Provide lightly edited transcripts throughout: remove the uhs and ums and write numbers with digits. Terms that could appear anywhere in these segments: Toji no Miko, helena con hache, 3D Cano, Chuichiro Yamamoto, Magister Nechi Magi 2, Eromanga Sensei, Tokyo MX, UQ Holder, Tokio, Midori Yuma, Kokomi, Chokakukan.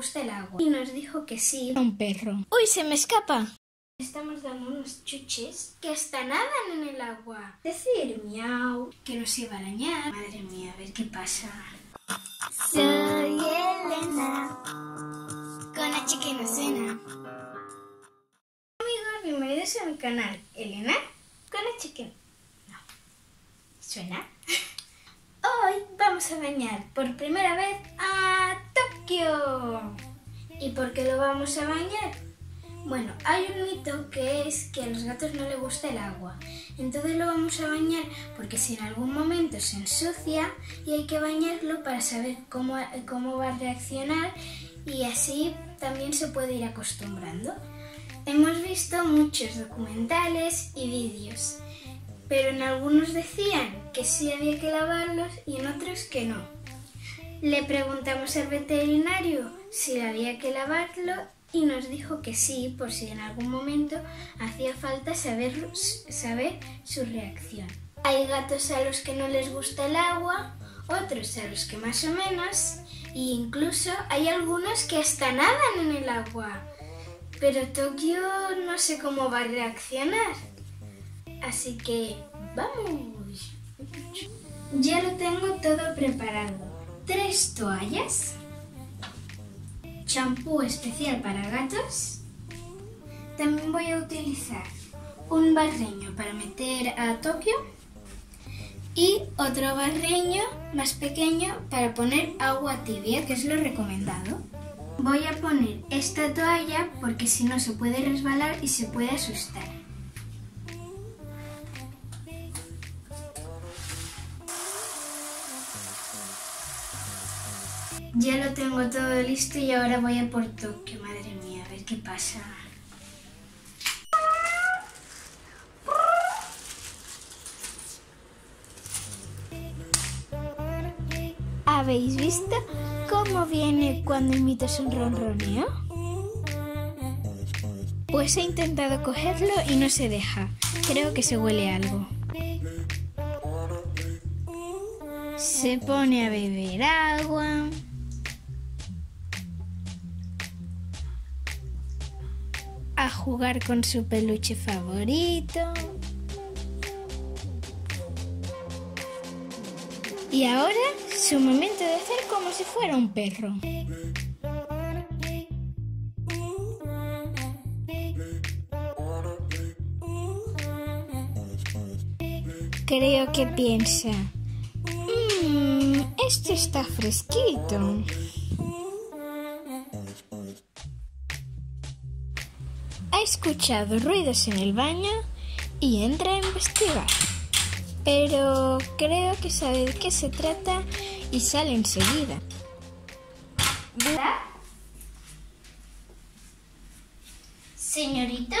gusta el agua. Y nos dijo que sí. Un perro. ¡Uy, se me escapa! Estamos dando unos chuches que hasta nadan en el agua. Decir miau, que no se va a dañar. Madre mía, a ver qué pasa. Soy Helena, con H que no suena. Amigos, bienvenidos a mi canal Helena, con H que no suena. Hoy vamos a bañar por primera vez a Tokio. ¿Y por qué lo vamos a bañar? Bueno, hay un mito que es que a los gatos no les gusta el agua. Entonces lo vamos a bañar porque si en algún momento se ensucia y hay que bañarlo para saber cómo va a reaccionar y así también se puede ir acostumbrando. Hemos visto muchos documentales y vídeos, pero en algunos decían que sí había que lavarlos y en otros que no. Le preguntamos al veterinario si había que lavarlo y nos dijo que sí, por si en algún momento hacía falta saber su reacción. Hay gatos a los que no les gusta el agua, otros a los que más o menos, e incluso hay algunos que hasta nadan en el agua. Pero Tokio no sé cómo va a reaccionar, así que ¡vamos! Ya lo tengo todo preparado. 3 toallas, champú especial para gatos. También voy a utilizar un barreño para meter a Tokio y otro barreño más pequeño para poner agua tibia, que es lo recomendado. Voy a poner esta toalla porque si no se puede resbalar y se puede asustar. Ya lo tengo todo listo y ahora voy a por Tokio. Madre mía, a ver qué pasa. ¿Habéis visto cómo viene cuando imitas un ronroneo? Pues he intentado cogerlo y no se deja. Creo que se huele algo. Se pone a beber agua. A jugar con su peluche favorito. Y ahora su momento de hacer como si fuera un perro. Creo que piensa, esto está fresquito. Ha escuchado ruidos en el baño y entra a investigar, pero creo que sabe de qué se trata y sale enseguida. ¿Verdad? ¿Señorito?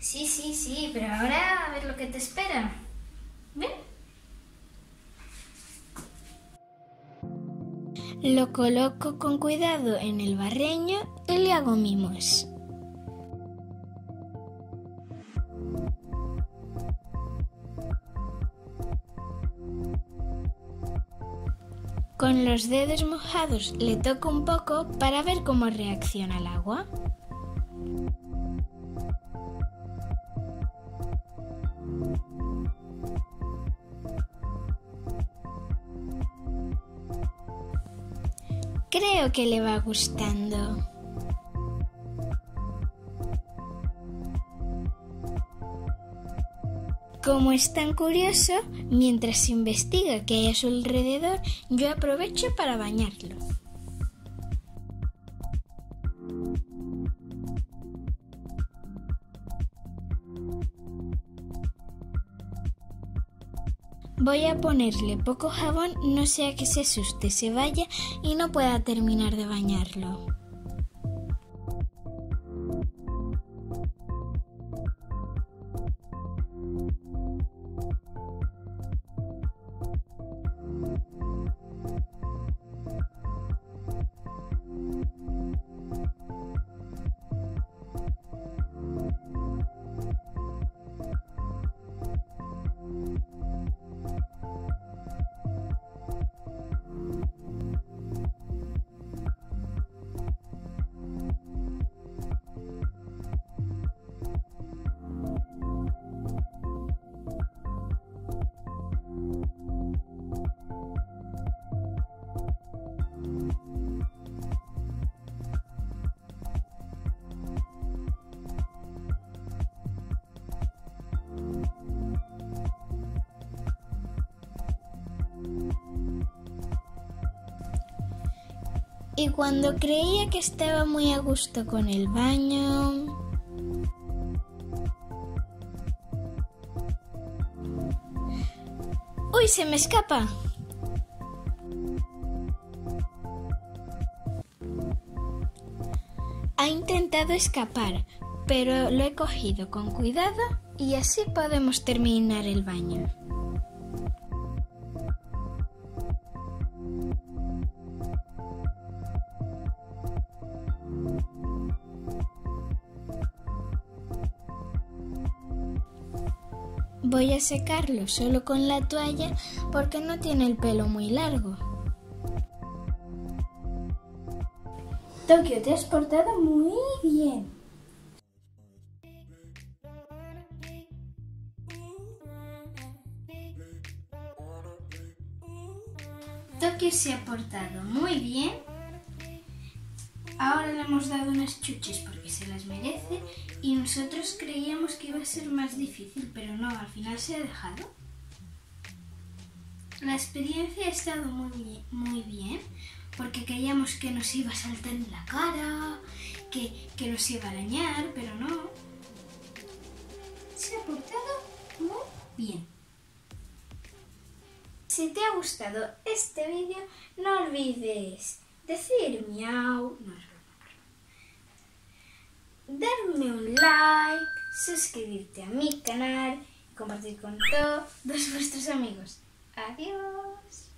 Sí, pero ahora a ver lo que te espera. Ven. Lo coloco con cuidado en el barreño y le hago mimos. Con los dedos mojados le toco un poco para ver cómo reacciona al agua. Creo que le va gustando. Como es tan curioso, mientras investiga qué hay a su alrededor, yo aprovecho para bañarlo. Voy a ponerle poco jabón, no sea que se asuste, se vaya y no pueda terminar de bañarlo. Y cuando creía que estaba muy a gusto con el baño, ¡uy, se me escapa! Ha intentado escapar, pero lo he cogido con cuidado y así podemos terminar el baño. Voy a secarlo solo con la toalla porque no tiene el pelo muy largo. Tokio, te has portado muy bien. Tokio se ha portado muy bien. Ahora le hemos dado unas chuches porque se las merece y nosotros creíamos que iba a ser más difícil, pero no, al final se ha dejado. La experiencia ha estado muy bien porque creíamos que nos iba a saltar en la cara, que nos iba a arañar, pero no. Se ha portado muy bien. Si te ha gustado este vídeo, no olvides decir miau, darme un like, suscribirte a mi canal y compartir con todos vuestros amigos. Adiós.